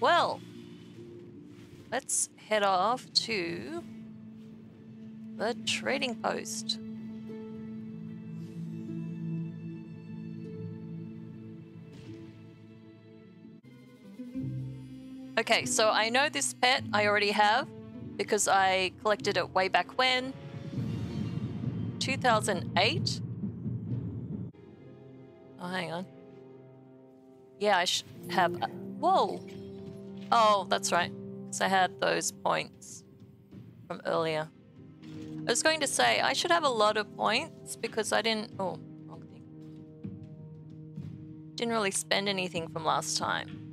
Well, let's head off to the trading post. Okay, so I know this pet I already have because I collected it way back when, 2008. Oh, hang on. Yeah, I should have... Whoa! Oh, that's right, because I had those points from earlier. I was going to say, I should have a lot of points because I didn't... Oh, wrong thing. Didn't really spend anything from last time.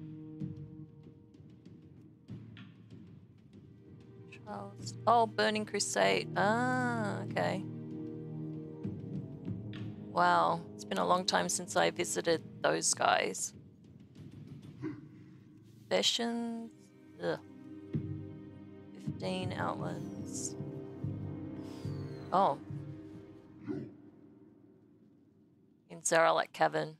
Oh, Burning Crusade. Ah, okay. Wow, it's been a long time since I visited those guys. Sessions. 15 outlets. Oh. In Zaralak Cavern.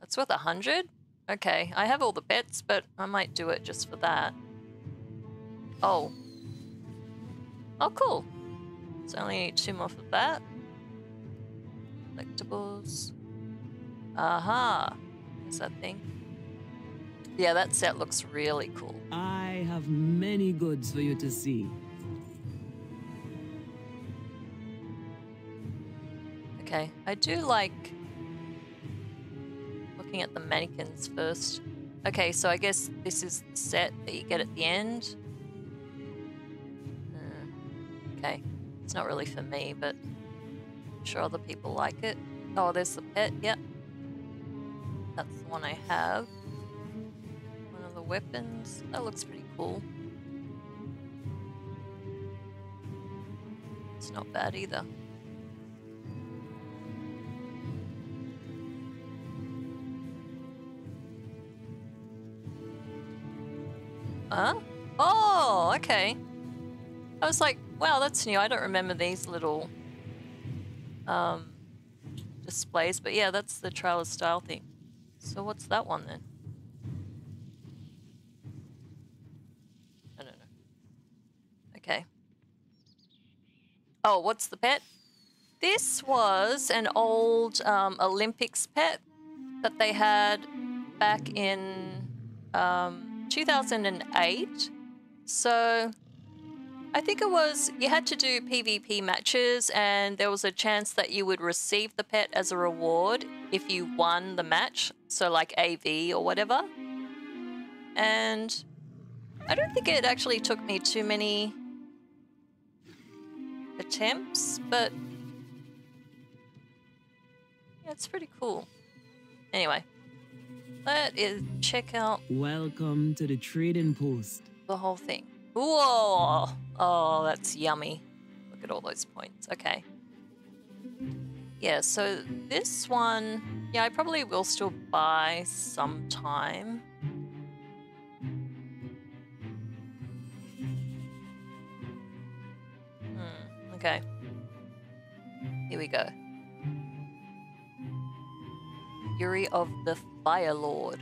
That's worth 100? Okay, I have all the bets, but I might do it just for that. Oh. Oh, cool. So I only need 2 more for that. Collectibles. Aha. Is that thing? Yeah, that set looks really cool. I have many goods for you to see. Okay, I do like looking at the mannequins first. Okay, so I guess this is the set that you get at the end. Okay, it's not really for me, but I'm sure other people like it. Oh, there's the pet, yep. That's the one I have. One of the weapons. That looks pretty cool. It's not bad either. Huh? Oh, okay. I was like, wow, that's new. I don't remember these little displays, but yeah, that's the trailer style thing. So what's that one then? I don't know. Okay. Oh, what's the pet? This was an old Olympics pet that they had back in 2008. So... I think it was, you had to do PvP matches and there was a chance that you would receive the pet as a reward if you won the match, so like AV or whatever. And I don't think it actually took me too many attempts, but yeah, it's pretty cool. Anyway, let's check out... Welcome to the Trading Post. The whole thing. Whoa! Oh, that's yummy. Look at all those points. Okay. Yeah, so this one... Yeah, I probably will still buy sometime. Hmm, okay. Here we go. Fury of the Fire Lord.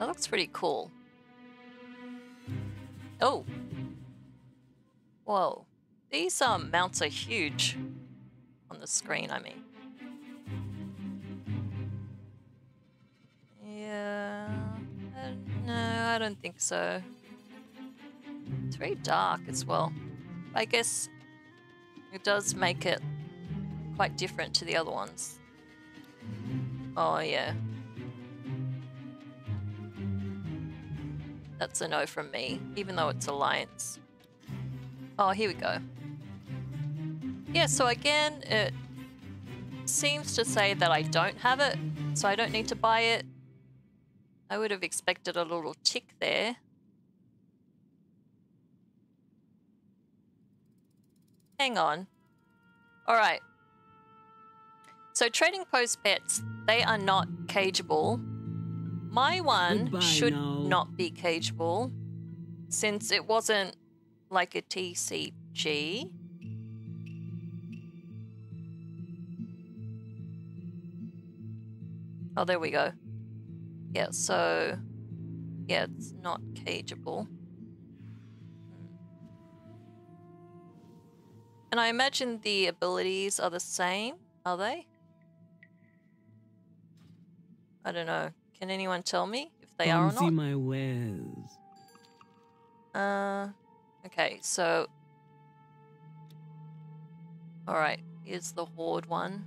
That looks pretty cool. Oh! Whoa. These mounts are huge. On the screen, I mean. Yeah... no, I don't think so. It's very dark as well. I guess it does make it quite different to the other ones. Oh, yeah. That's a no from me, even though it's Alliance. Oh, here we go. Yeah, so again, it seems to say that I don't have it, so I don't need to buy it. I would have expected a little tick there. Hang on. All right. So trading post pets, they are not cageable. My one should not be cageable, since it wasn't like a TCG. Oh, there we go. Yeah, so... yeah, it's not cageable. And I imagine the abilities are the same, are they? I don't know. Can anyone tell me if they are or not? See my wares. Okay, so... alright, here's the Horde one.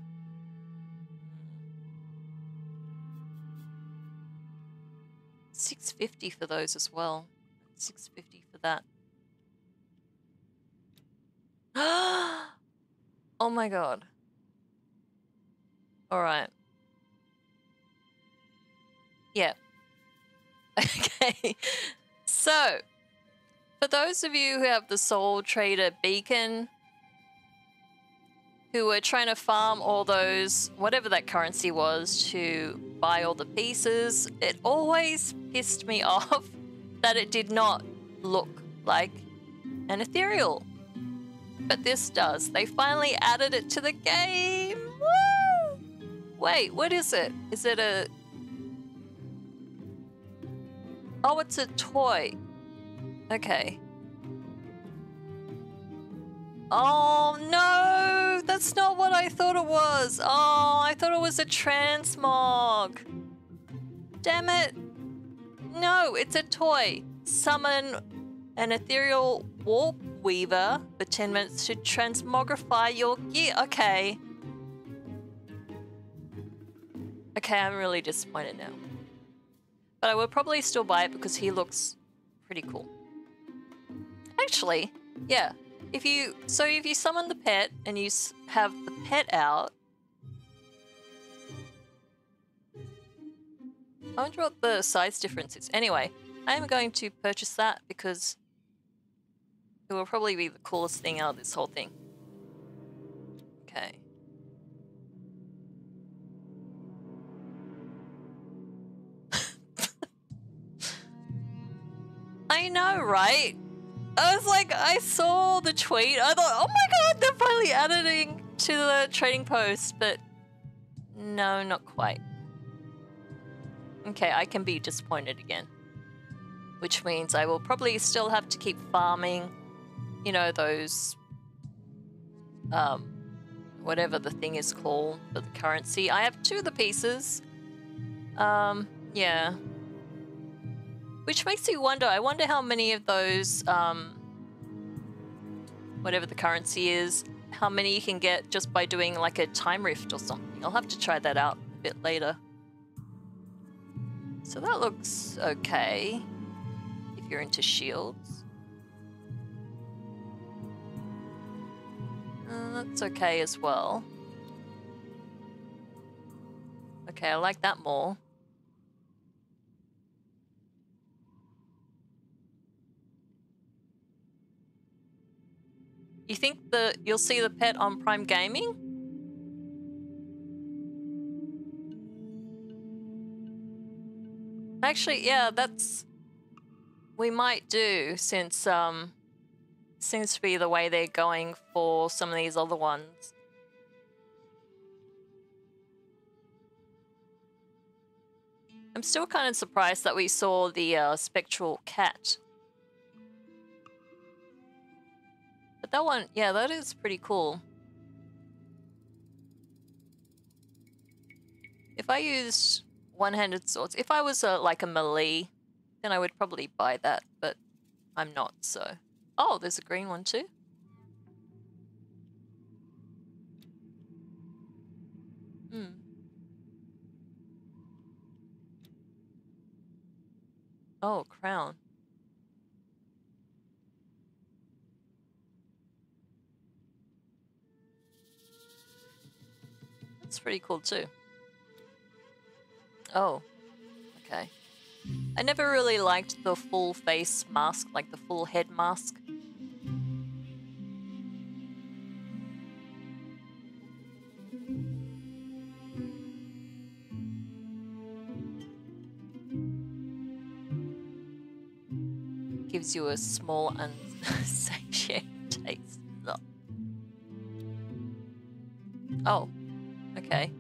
$6.50 for those as well. $6.50 for that. Oh my god. Alright. Yeah. Okay. So, for those of you who have the Soul Trader Beacon, who were trying to farm all those, whatever that currency was, to buy all the pieces, it always pissed me off that it did not look like an ethereal. But this does. They finally added it to the game. Woo! Wait, what is it? Is it a... oh, it's a toy. Okay. Oh no! That's not what I thought it was! Oh, I thought it was a transmog! Damn it! No, it's a toy! Summon an Ethereal Warp Weaver for 10 minutes to transmogrify your gear. Okay. Okay, I'm really disappointed now. But I will probably still buy it because he looks pretty cool. Actually, yeah. If you summon the pet and you have the pet out, I wonder what the size difference is. Anyway, I am going to purchase that because it will probably be the coolest thing out of this whole thing. Okay. I know, right? I was like, I saw the tweet. I thought, oh my god, they're finally adding to the Trading Post, but no, not quite. Okay, I can be disappointed again, which means I will probably still have to keep farming, you know, those, whatever the thing is called for the currency. I have two of the pieces. Yeah. Which makes you wonder, I wonder how many of those, whatever the currency is, how many you can get just by doing like a time rift or something. I'll have to try that out a bit later. So that looks okay, if you're into shields. That's okay as well. Okay, I like that more. You think that you'll see the pet on Prime Gaming? Actually, yeah, that's... we might do, since seems to be the way they're going for some of these other ones. I'm still kind of surprised that we saw the spectral cat. That one, yeah, that is pretty cool. If I used one-handed swords, if I was like a melee, then I would probably buy that, but I'm not, so... oh, there's a green one too. Hmm. Oh, crown. It's pretty cool too. Oh, okay. I never really liked the full face mask, like the full head mask. Gives you a small unsatiated taste. Oh. Okay.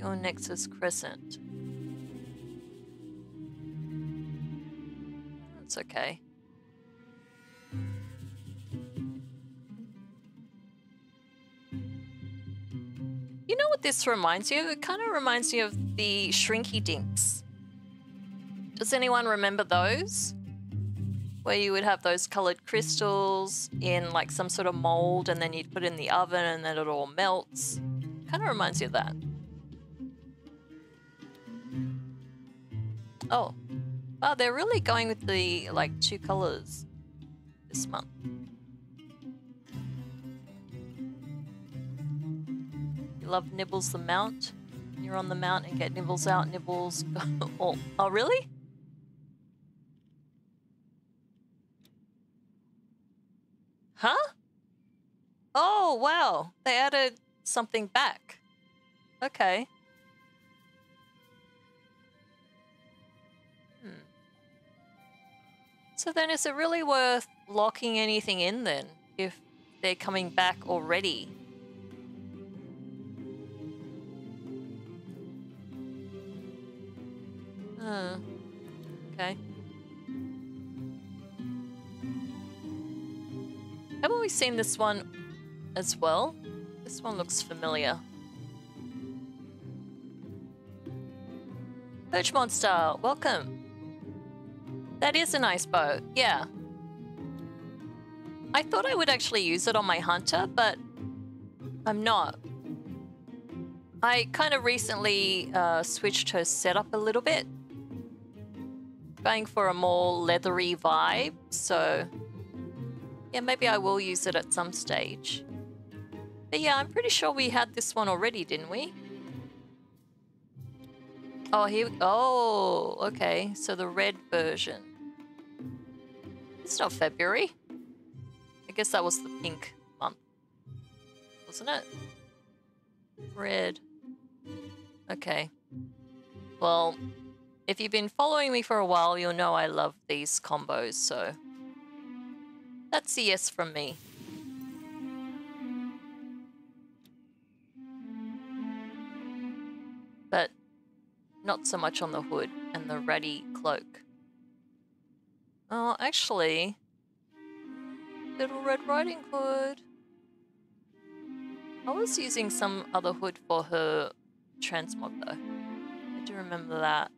the Onyx's Crescent. That's okay. You know what this reminds you of? It kind of reminds me of the Shrinky Dinks. Does anyone remember those? Where you would have those coloured crystals in like some sort of mould and then you'd put it in the oven and then it all melts. Kind of reminds you of that. Oh. Wow, they're really going with the like two colours this month. You love Nibbles the Mount. You're on the mount and get Nibbles out, Nibbles. Oh, really? Huh? Oh, wow. They added something back. Okay. So then is it really worth locking anything in then, if they're coming back already? Okay. Haven't we seen this one as well? This one looks familiar. Birch Monster, welcome. That is a nice bow, yeah. I thought I would actually use it on my hunter, but I'm not. I kind of recently switched her setup a little bit. Going for a more leathery vibe, so yeah, maybe I will use it at some stage. But yeah, I'm pretty sure we had this one already, didn't we? Oh, here. Oh, okay. So the red version. It's not February. I guess that was the pink month, wasn't it? Red. Okay. Well, if you've been following me for a while, you'll know I love these combos, so that's a yes from me. But not so much on the hood and the ratty cloak. Oh, actually, Little Red Riding Hood. I was using some other hood for her transmog though. I do remember that.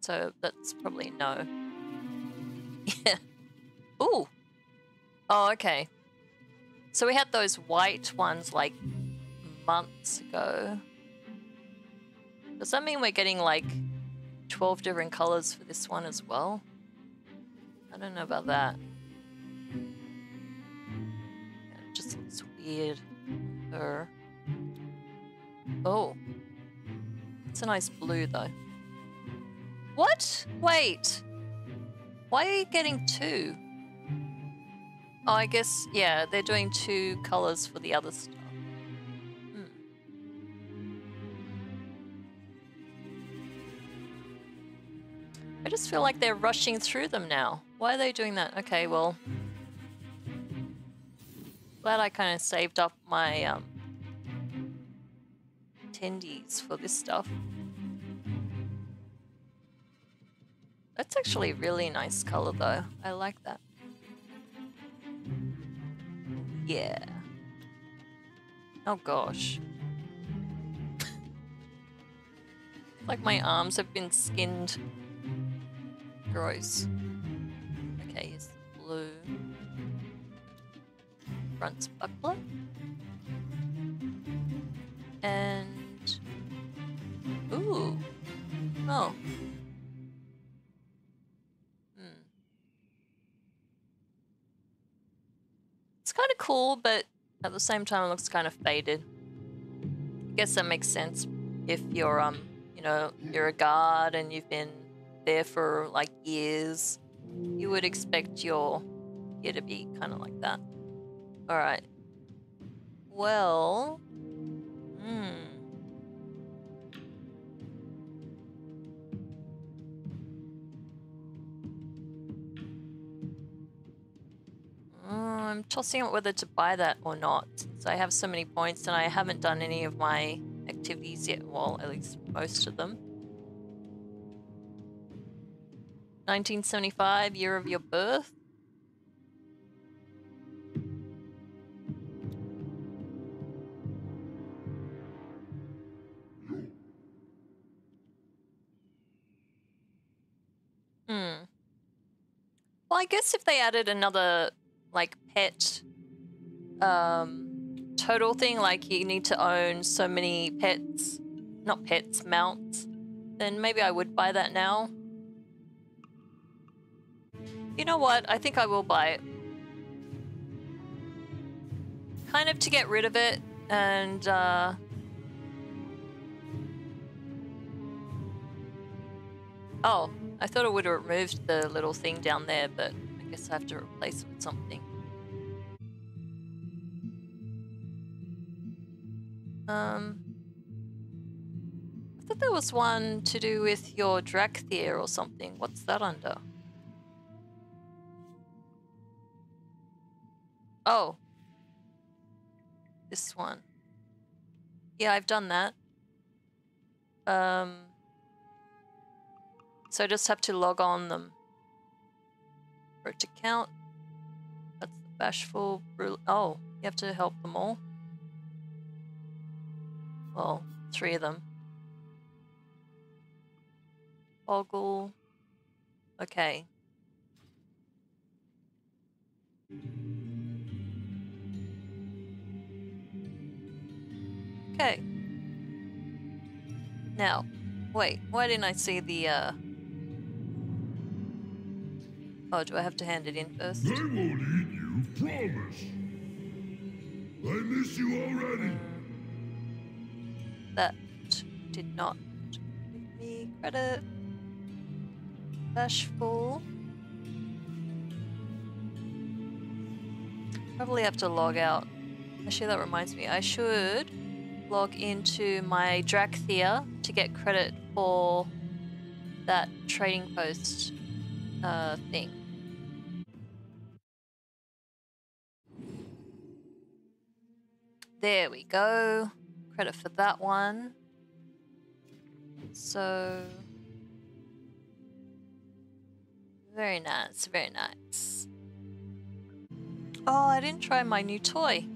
So that's probably no. Yeah. Ooh. Oh, okay. So we had those white ones like months ago. Does that mean we're getting like 12 different colors for this one as well? I don't know about that. It just looks weird. Oh. It's a nice blue though. What? Wait. Why are you getting two? Oh, I guess, yeah, they're doing two colors for the other stuff. I just feel like they're rushing through them now. Why are they doing that? Okay, well, glad I kind of saved up my attendees for this stuff. That's actually a really nice color though. I like that. Yeah. Oh gosh. Like my arms have been skinned. Gross. Okay, here's the blue. Brunt's buckler. And ooh. Oh. It's kind of cool, but at the same time it looks kind of faded. I guess that makes sense if you're you know, you're a guard and you've been there for like years, you would expect your gear to be kind of like that. All right. Well, I'm tossing up whether to buy that or not. So I have so many points, and I haven't done any of my activities yet, well, at least most of them. 1975, year of your birth. Well, I guess if they added another, like, pet total thing, like you need to own so many pets, not pets, mounts, then maybe I would buy that now. You know what? I think I will buy it. Kind of to get rid of it and, oh, I thought I would have removed the little thing down there, but I guess I have to replace it with something. I thought there was one to do with your Dracthyr or something. What's that under? Oh. This one. Yeah, I've done that. So I just have to log on them for it to count. That's the bashful. Oh, you have to help them all. Well, three of them. Ogle. Okay. Okay. Now, wait. Why didn't I see the? Oh, do I have to hand it in first? I won't eat you, promise. I miss you already. That did not give me credit. Bashful. Probably have to log out. Actually, that reminds me. I should log into my Dracthyr to get credit for that Trading Post thing. There we go. Credit for that one. So very nice, very nice. Oh, I didn't try my new toy.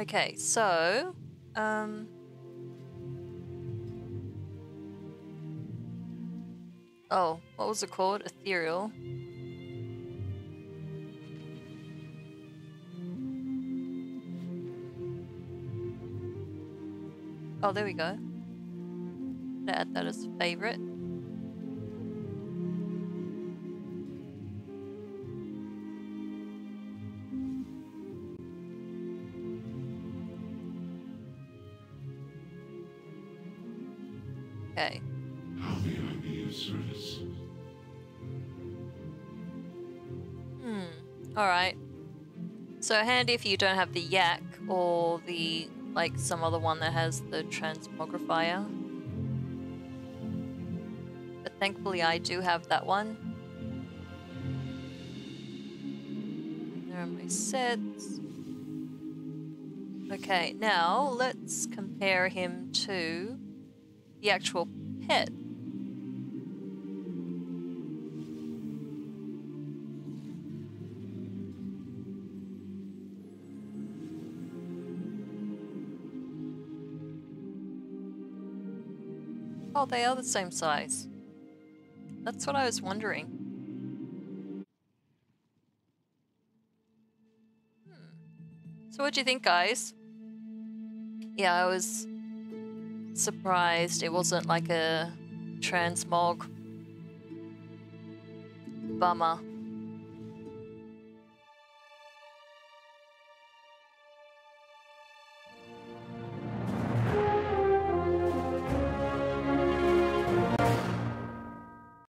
Okay, so, oh, what was it called? Ethereal. Oh, there we go. Add that as favorite. Okay. How may I be of service? Alright. So handy if you don't have the yak or the, like, some other one that has the transmogrifier. But thankfully I do have that one. There are my sets. Okay, now let's compare him to the actual pet. Oh, they are the same size. That's what I was wondering. So what do you think, guys? Yeah, I was surprised it wasn't like a transmog. Bummer.